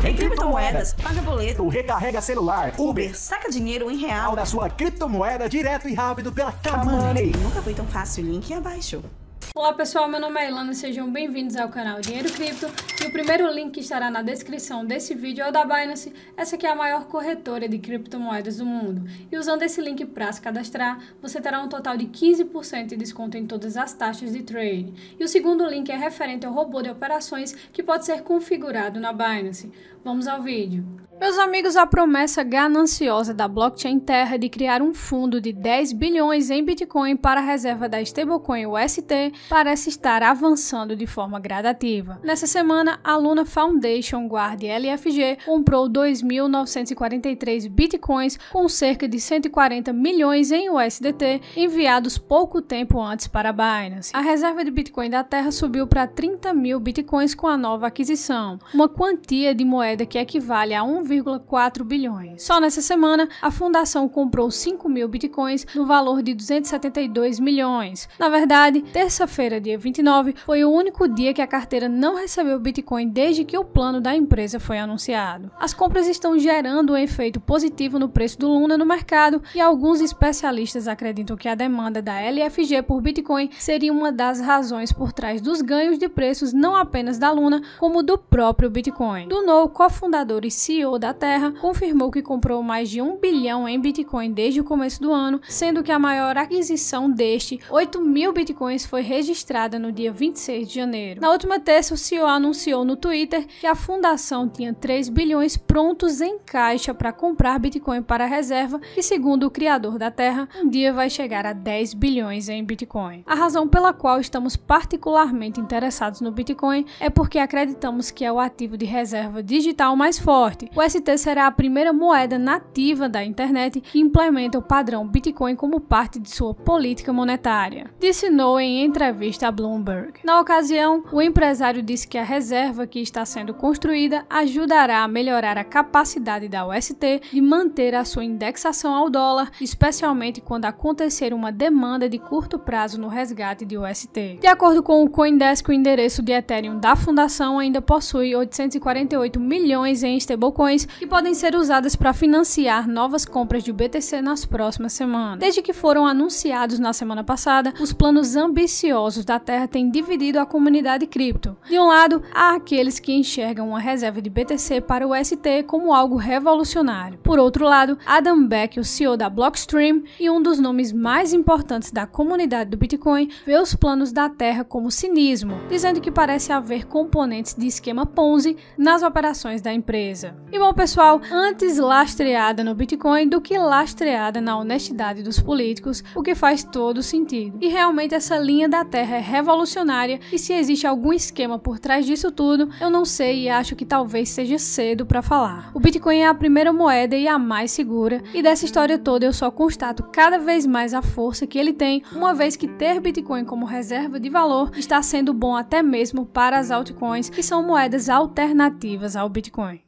Tem criptomoedas, paga boleto, recarrega celular, Uber, saca dinheiro em real da sua criptomoeda direto e rápido pela Kamoney. Nunca foi tão fácil, link abaixo. Olá pessoal, meu nome é Ilana, sejam bem-vindos ao canal Dinheiro Cripto e o primeiro link que estará na descrição desse vídeo é o da Binance, essa que é a maior corretora de criptomoedas do mundo. E usando esse link para se cadastrar, você terá um total de 15% de desconto em todas as taxas de trading. E o segundo link é referente ao robô de operações que pode ser configurado na Binance. Vamos ao vídeo. Meus amigos, a promessa gananciosa da blockchain Terra de criar um fundo de 10 bilhões em Bitcoin para a reserva da stablecoin UST parece estar avançando de forma gradativa. Nessa semana, a Luna Foundation Guard LFG comprou 2.943 Bitcoins com cerca de 140 milhões em USDT enviados pouco tempo antes para a Binance. A reserva de Bitcoin da Terra subiu para 30 mil Bitcoins com a nova aquisição, uma quantia de moeda que equivale a 1,4 bilhões. Só nessa semana, a fundação comprou 5 mil bitcoins no valor de 272 milhões. Na verdade, terça-feira, dia 29, foi o único dia que a carteira não recebeu bitcoin desde que o plano da empresa foi anunciado. As compras estão gerando um efeito positivo no preço do Luna no mercado e alguns especialistas acreditam que a demanda da LFG por bitcoin seria uma das razões por trás dos ganhos de preços não apenas da Luna, como do próprio bitcoin. Dunow, cofundador e CEO da Terra, confirmou que comprou mais de 1 bilhão em Bitcoin desde o começo do ano, sendo que a maior aquisição deste, 8 mil Bitcoins, foi registrada no dia 26 de janeiro. Na última terça, o CEO anunciou no Twitter que a fundação tinha 3 bilhões prontos em caixa para comprar Bitcoin para a reserva e, segundo o criador da Terra, um dia vai chegar a 10 bilhões em Bitcoin. A razão pela qual estamos particularmente interessados no Bitcoin é porque acreditamos que é o ativo de reserva digital mais forte. O UST será a primeira moeda nativa da internet que implementa o padrão Bitcoin como parte de sua política monetária, disse Noah em entrevista a Bloomberg. Na ocasião, o empresário disse que a reserva que está sendo construída ajudará a melhorar a capacidade da UST de manter a sua indexação ao dólar, especialmente quando acontecer uma demanda de curto prazo no resgate de UST. De acordo com o Coindesk, o endereço de Ethereum da fundação ainda possui 848 milhões em stablecoin, que podem ser usadas para financiar novas compras de BTC nas próximas semanas. Desde que foram anunciados na semana passada, os planos ambiciosos da Terra têm dividido a comunidade cripto. De um lado, há aqueles que enxergam uma reserva de BTC para o UST como algo revolucionário. Por outro lado, Adam Beck, o CEO da Blockstream e um dos nomes mais importantes da comunidade do Bitcoin, vê os planos da Terra como cinismo, dizendo que parece haver componentes de esquema Ponzi nas operações da empresa. E bom pessoal, antes lastreada no Bitcoin do que lastreada na honestidade dos políticos, o que faz todo sentido. E realmente essa linha da Terra é revolucionária e se existe algum esquema por trás disso tudo, eu não sei e acho que talvez seja cedo para falar. O Bitcoin é a primeira moeda e a mais segura, e dessa história toda eu só constato cada vez mais a força que ele tem, uma vez que ter Bitcoin como reserva de valor está sendo bom até mesmo para as altcoins, que são moedas alternativas ao Bitcoin.